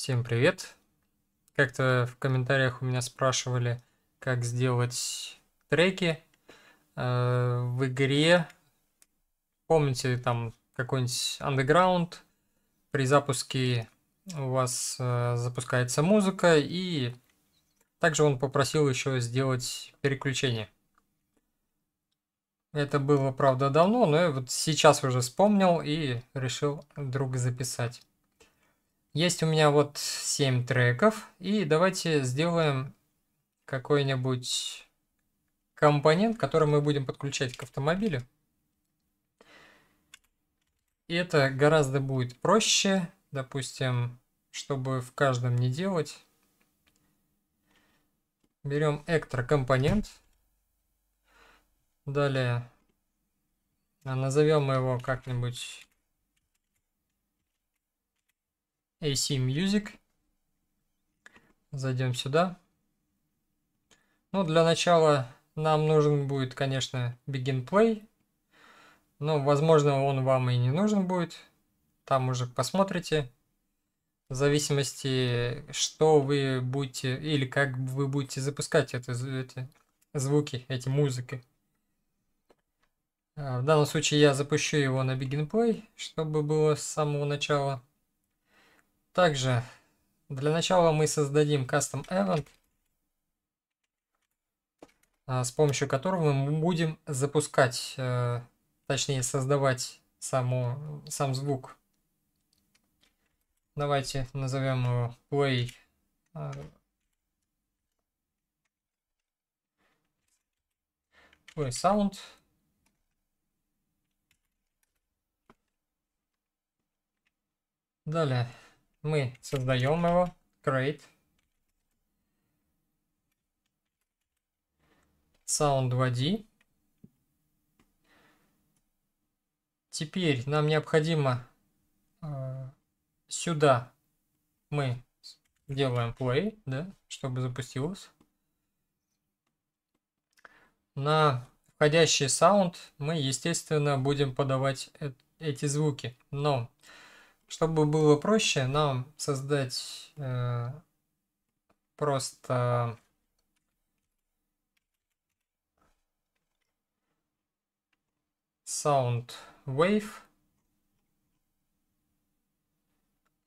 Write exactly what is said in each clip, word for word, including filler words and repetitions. Всем привет! Как-то в комментариях у меня спрашивали, как сделать треки э, в игре. Помните, там какой-нибудь Underground, при запуске у вас э, запускается музыка, и также он попросил еще сделать переключение. Это было, правда, давно, но я вот сейчас уже вспомнил и решил вдруг записать. Есть у меня вот семь треков, и давайте сделаем какой-нибудь компонент, который мы будем подключать к автомобилю. И это гораздо будет проще, допустим, чтобы в каждом не делать. Берем Extra компонент. Далее назовем его как-нибудь эй си Music. Зайдем сюда. Ну, для начала нам нужен будет, конечно, Begin Play. Но, возможно, он вам и не нужен будет. Там уже посмотрите. В зависимости, что вы будете, или как вы будете запускать это, эти звуки, эти музыки. В данном случае я запущу его на Begin Play, чтобы было с самого начала. Также для начала мы создадим Custom Event, с помощью которого мы будем запускать, точнее создавать саму, сам звук. Давайте назовем его Play Play Sound. Далее мы создаем его, create sound два дэ. Теперь нам необходимо э, сюда мы делаем play, да, чтобы запустилось. На входящий sound мы, естественно, будем подавать э эти звуки, но чтобы было проще, нам создать э, просто Sound Wave,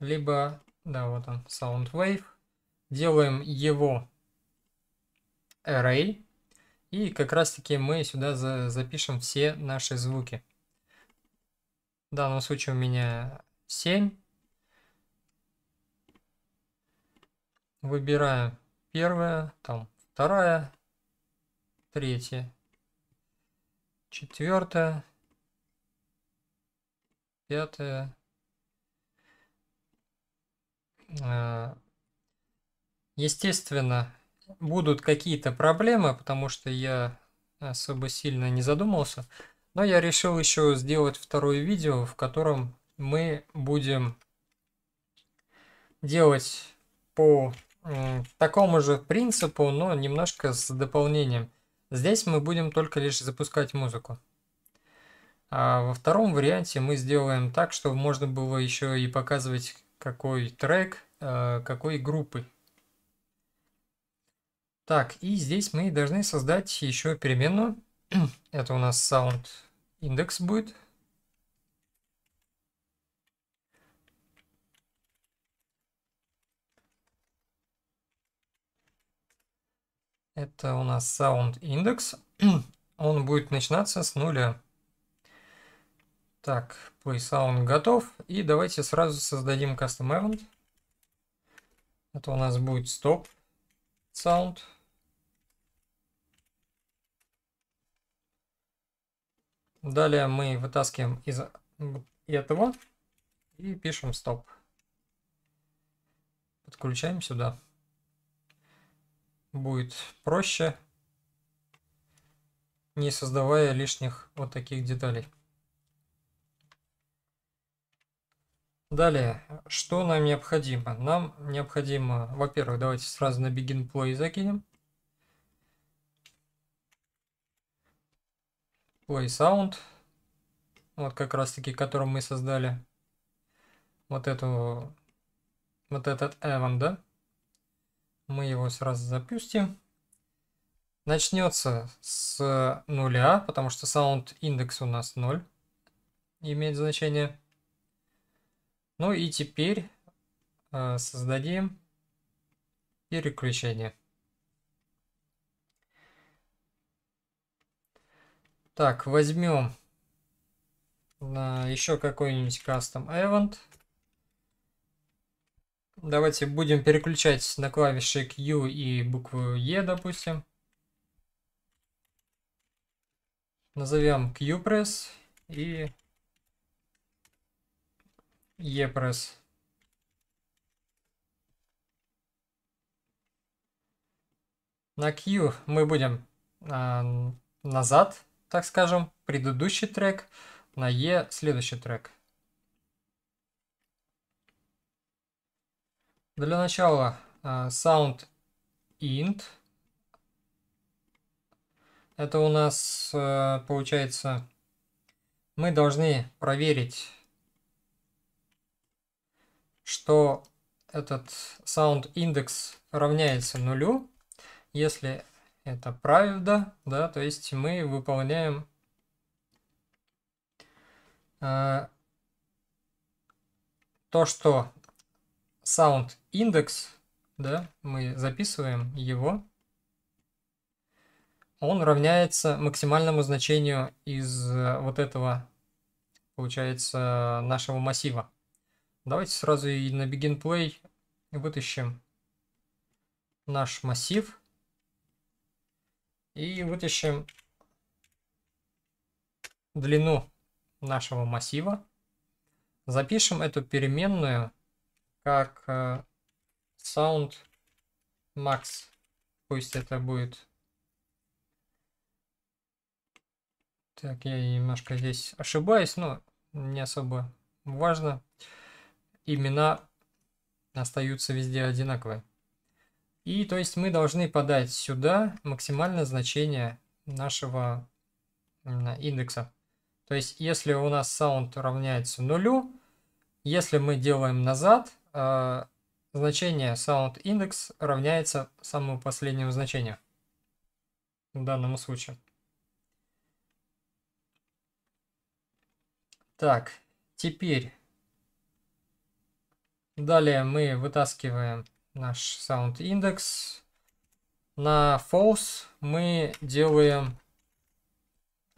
либо, да, вот он, Sound Wave. Делаем его Array, и как раз-таки мы сюда за запишем все наши звуки. В данном случае у меня семь. Выбираем первое, там вторая, третья, четвертая, пятая. Естественно, будут какие-то проблемы, потому что я особо сильно не задумался. Но я решил еще сделать второе видео, в котором мы будем делать по э, такому же принципу, но немножко с дополнением. Здесь мы будем только лишь запускать музыку. А во втором варианте мы сделаем так, чтобы можно было еще и показывать, какой трек, э, какой группы. Так, и здесь мы должны создать еще переменную. Это у нас Sound Index будет. Это у нас Sound Index. Он будет начинаться с нуля. Так, Play Sound готов. И давайте сразу создадим Custom Event. Это у нас будет Stop Sound. Далее мы вытаскиваем из этого и пишем Stop. Подключаем сюда. Будет проще, не создавая лишних вот таких деталей. Далее, что нам необходимо? Нам необходимо, во-первых, давайте сразу на Begin Play закинем. Play Sound, вот как раз таки, который мы создали. Вот эту вот этот event, да? Мы его сразу запустим. Начнется с нуля, потому что Sound Index у нас ноль имеет значение. Ну и теперь э, создадим переключение. Так, возьмем э, еще какой-нибудь Custom Event. Давайте будем переключать на клавиши Q и букву E, допустим. Назовем Q-пресс и E-press. На Q мы будем э, назад, так скажем, предыдущий трек, на E следующий трек. Для начала э, Sound Int. Это у нас э, получается, мы должны проверить, что этот Sound Index равняется нулю. Если это правда, да, то есть мы выполняем э, то, что Sound Index, да, мы записываем его. Он равняется максимальному значению из вот этого, получается, нашего массива. Давайте сразу и на Begin Play вытащим наш массив. И вытащим длину нашего массива. Запишем эту переменную как Sound Max. Пусть это будет... Так, я немножко здесь ошибаюсь, но не особо важно. Имена остаются везде одинаковые. И то есть мы должны подать сюда максимальное значение нашего индекса. То есть если у нас sound равняется нулю, если мы делаем назад, значение sound index равняется самому последнему значению в данном случае. Так, теперь далее мы вытаскиваем наш Sound Index. На false мы делаем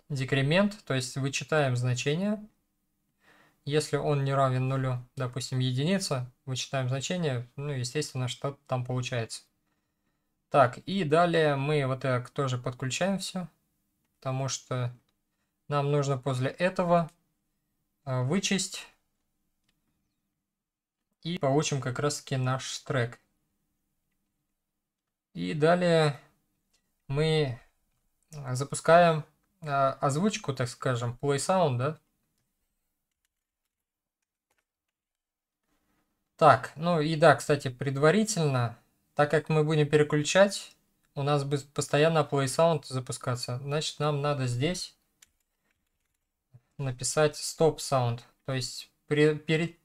декремент, то есть вычитаем значение. Если он не равен нулю, допустим, единица, вычитаем значение, ну, естественно, что там получается. Так, и далее мы вот так тоже подключаем все, потому что нам нужно после этого вычесть и получим как раз таки наш трек. И далее мы запускаем озвучку, так скажем, play sound, да? Так, ну и да, кстати, предварительно, так как мы будем переключать, у нас будет постоянно play sound запускаться, значит нам надо здесь написать Stop Sound. То есть при, перед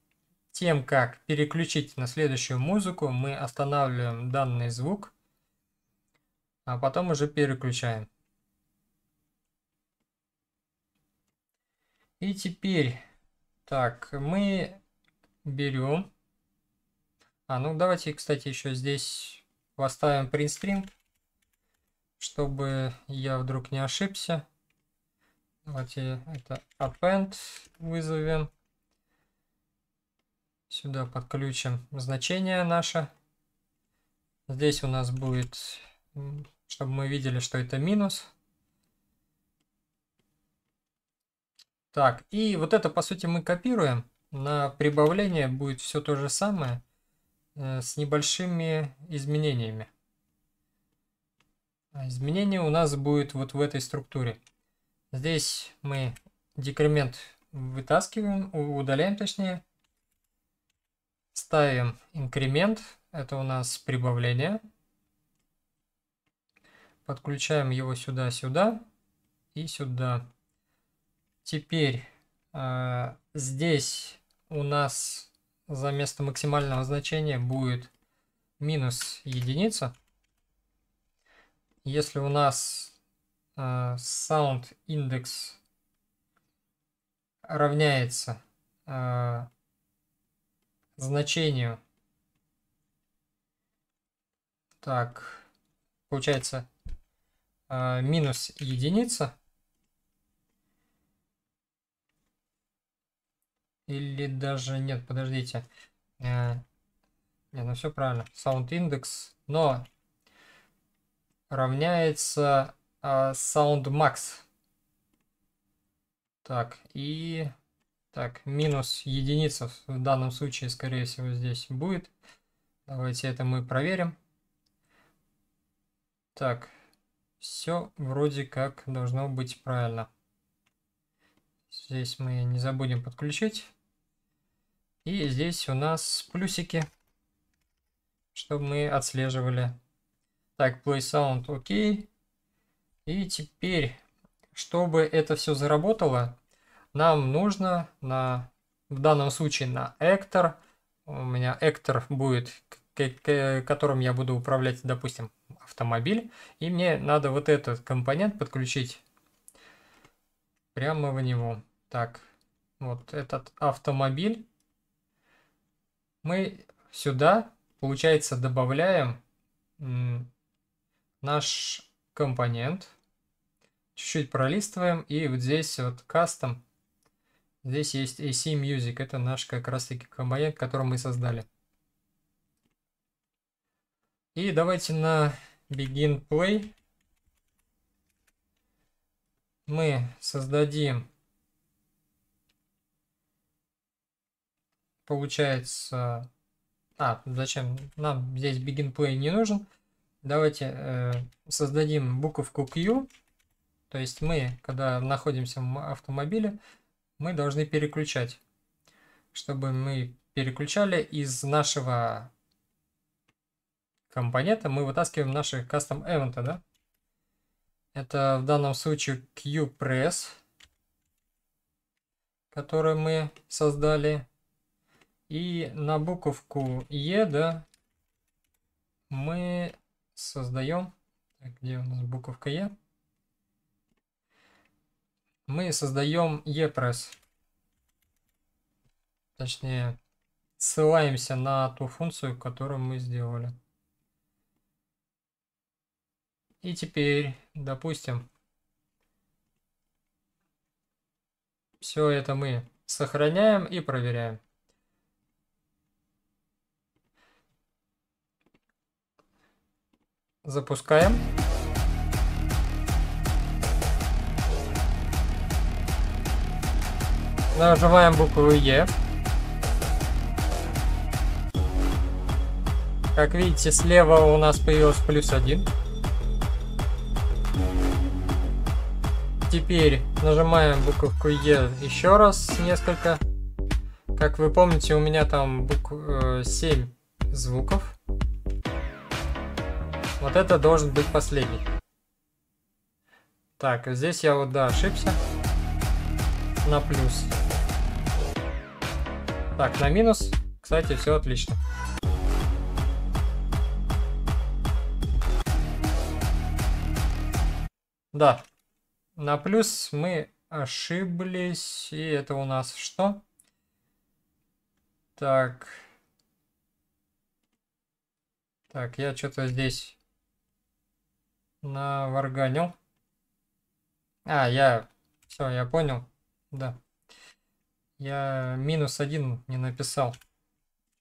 тем, как переключить на следующую музыку, мы останавливаем данный звук, а потом уже переключаем. И теперь, так, мы берем... А, ну давайте, кстати, еще здесь поставим PrintString, чтобы я вдруг не ошибся. Давайте это append вызовем. Сюда подключим значение наше. Здесь у нас будет, чтобы мы видели, что это минус. Так, и вот это, по сути, мы копируем. На прибавление будет все то же самое, с небольшими изменениями. Изменение у нас будет вот в этой структуре. Здесь мы декремент вытаскиваем, удаляем точнее. Ставим инкремент, это у нас прибавление. Подключаем его сюда, сюда и сюда. Теперь э, здесь у нас за место максимального значения будет минус единица. Если у нас э, Sound Index равняется э, значению, так, получается э, минус единица. Или даже нет, подождите. Э, нет, ну все правильно. Sound Index, но равняется э, Sound Max. Так, и так, минус единица в данном случае, скорее всего, здесь будет. Давайте это мы проверим. Так, все вроде как должно быть правильно. Здесь мы не забудем подключить. И здесь у нас плюсики, чтобы мы отслеживали. Так, play sound, ok. И теперь, чтобы это все заработало, нам нужно на, в данном случае на эктор. У меня эктор будет, которым я буду управлять, допустим, автомобиль. И мне надо вот этот компонент подключить прямо в него. Так, вот этот автомобиль мы сюда, получается, добавляем наш компонент, чуть-чуть пролистываем, и вот здесь вот Custom, здесь есть эй си Music, это наш как раз таки компонент, который мы создали. И давайте на Begin Play мы создадим, получается, а зачем нам здесь Begin Play не нужен, давайте э, создадим буковку Q, то есть мы, когда находимся в автомобиле, мы должны переключать, чтобы мы переключали из нашего компонента, мы вытаскиваем наши Custom Event, да? Это в данном случае Q-пресс, который мы создали. И на буковку E, да, мы создаем... Так, где у нас буковка E? Мы создаем E-пресс. Точнее, ссылаемся на ту функцию, которую мы сделали. И теперь, допустим, все это мы сохраняем и проверяем. Запускаем. Нажимаем букву Е. Как видите, слева у нас появилось плюс один. Теперь нажимаем буковку Е еще раз несколько. Как вы помните, у меня там букв... семь звуков. Вот это должен быть последний. Так, здесь я вот, да, ошибся. На плюс. Так, на минус. Кстати, все отлично. Да. На плюс мы ошиблись, и это у нас что? Так, так, я что-то здесь наварганил. А, я, все, я понял, да. Я минус один не написал,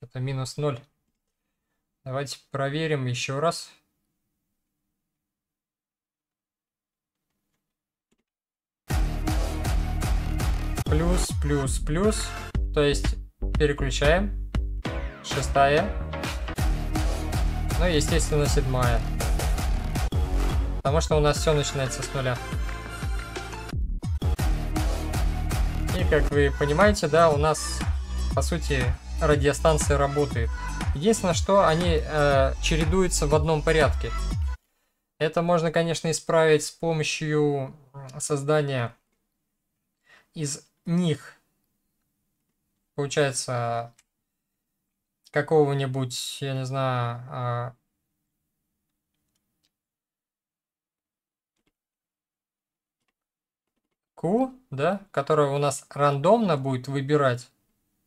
это минус ноль. Давайте проверим еще раз. Плюс, плюс, плюс. То есть переключаем. Шестая. Ну и, естественно, седьмая. Потому что у нас все начинается с нуля. И, как вы понимаете, да, у нас, по сути, радиостанция работает. Единственное, что они э, чередуются в одном порядке. Это можно, конечно, исправить с помощью создания из них, получается, какого-нибудь, я не знаю, Q, да, которая у нас рандомно будет выбирать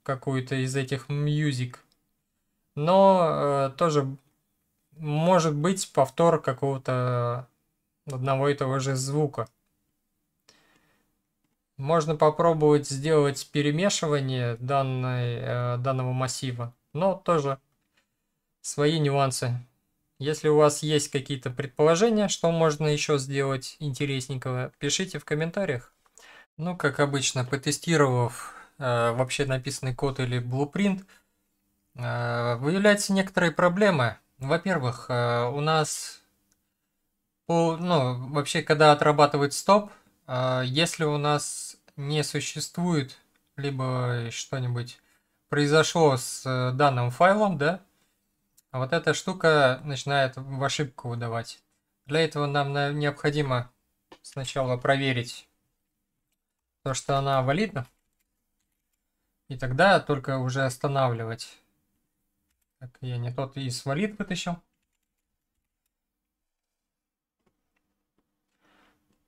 какую-то из этих music, но э, тоже может быть повтор какого-то одного и того же звука. Можно попробовать сделать перемешивание данной, э, данного массива, но тоже свои нюансы. Если у вас есть какие-то предположения, что можно еще сделать интересненького, пишите в комментариях. Ну, как обычно, потестировав э, вообще написанный код или blueprint, э, выявляются некоторые проблемы. Во-первых, э, у нас, по, ну, вообще, когда отрабатывает стоп, э, если у нас не существует, либо что-нибудь произошло с э, данным файлом, да, а вот эта штука начинает в ошибку выдавать. Для этого нам необходимо сначала проверить то, что она валидна. И тогда только уже останавливать. Так, я не тот из валид вытащил.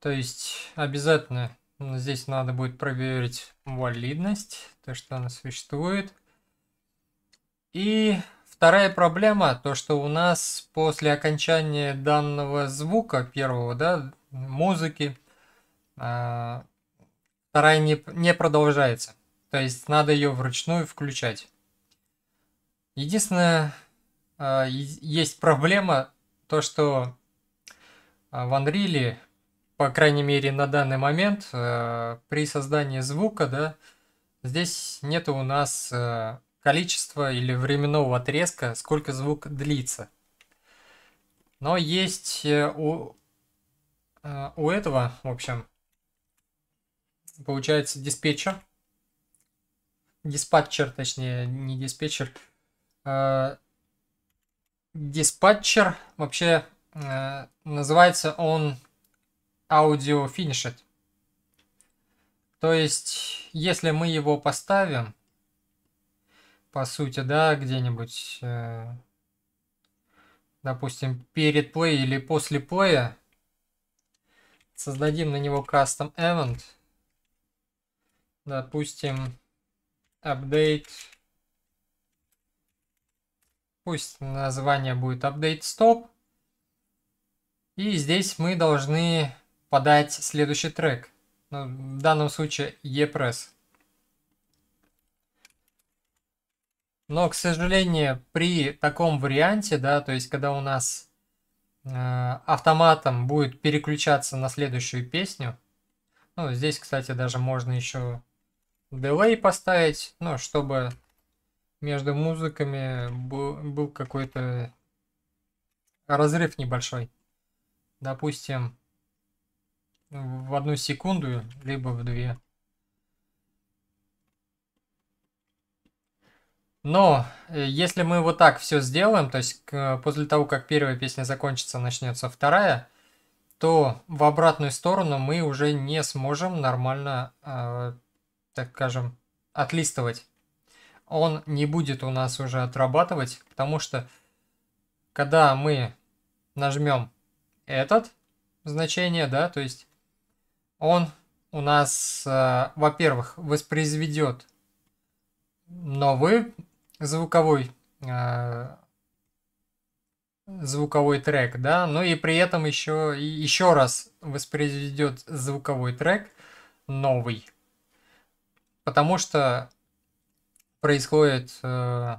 То есть обязательно здесь надо будет проверить валидность, то, что она существует. И... вторая проблема, то что у нас после окончания данного звука, первого, да, музыки, э, вторая не, не продолжается. То есть надо ее вручную включать. Единственное, э, есть проблема, то что в Unreal, по крайней мере на данный момент, э, при создании звука, да, здесь нет у нас... Э, количество или временного отрезка, сколько звук длится. Но есть у, у этого, в общем, получается диспетчер. Диспатчер, точнее, не диспетчер. Э, диспатчер вообще э, называется он Audio Finished. То есть, если мы его поставим, по сути, да, где-нибудь, допустим, перед плей или после плея, создадим на него Custom Event, допустим, Update, пусть название будет Update Stop, и здесь мы должны подать следующий трек, в данном случае E-press. Но, к сожалению, при таком варианте, да, то есть, когда у нас э, автоматом будет переключаться на следующую песню, ну, здесь, кстати, даже можно еще дилей поставить, ну, чтобы между музыками был, был какой-то разрыв небольшой. Допустим, в одну секунду, либо в две. Но если мы вот так все сделаем, то есть после того, как первая песня закончится, начнется вторая, то в обратную сторону мы уже не сможем нормально, э, так скажем, отлистывать. Он не будет у нас уже отрабатывать, потому что когда мы нажмем этот значение, да, то есть он у нас, э, во-первых, воспроизведет новый звуковой э, звуковой трек, да, но и при этом еще еще раз воспроизведет звуковой трек новый, потому что происходит э,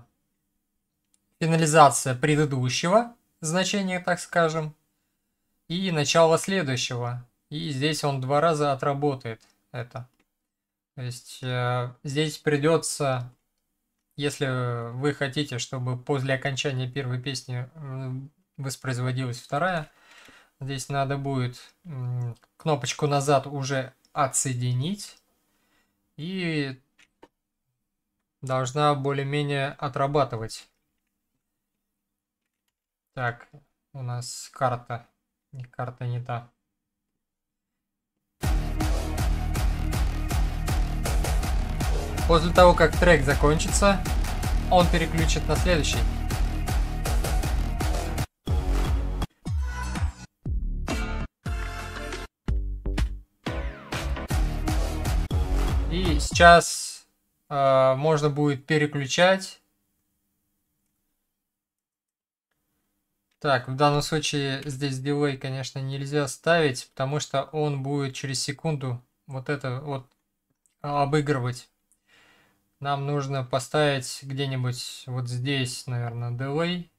финализация предыдущего значения, так скажем, и начало следующего, и здесь он два раза отработает это. То есть э, здесь придется, если вы хотите, чтобы после окончания первой песни воспроизводилась вторая, здесь надо будет кнопочку назад уже отсоединить, и должна более-менее отрабатывать. Так, у нас карта, карта не та. После того, как трек закончится, он переключит на следующий. И сейчас э, можно будет переключать. Так, в данном случае здесь дилей, конечно, нельзя ставить, потому что он будет через секунду вот это вот обыгрывать. Нам нужно поставить где-нибудь вот здесь, наверное, дилей,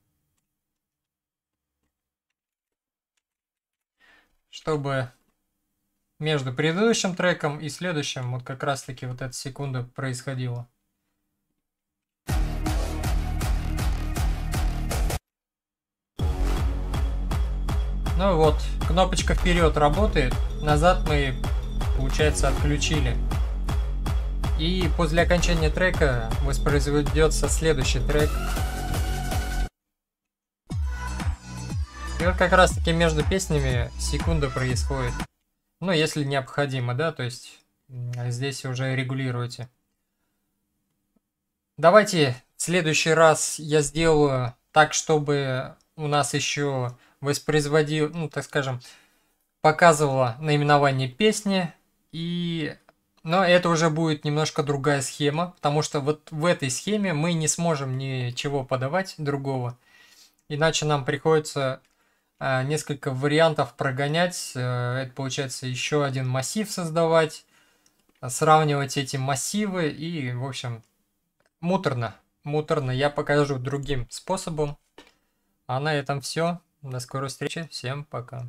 чтобы между предыдущим треком и следующим вот как раз-таки вот эта секунда происходила. Ну вот, кнопочка вперед работает, назад мы, получается, отключили. И после окончания трека воспроизведется следующий трек. И вот как раз таки между песнями секунда происходит. Ну, если необходимо, да, то есть здесь уже регулируете. Давайте в следующий раз я сделаю так, чтобы у нас еще воспроизводил, ну, так скажем, показывала наименование песни. И... Но это уже будет немножко другая схема, потому что вот в этой схеме мы не сможем ничего подавать другого. Иначе нам приходится э, несколько вариантов прогонять. Э, это получается еще один массив создавать, сравнивать эти массивы и, в общем, муторно. Муторно я покажу другим способом. А на этом все. До скорой встречи. Всем пока.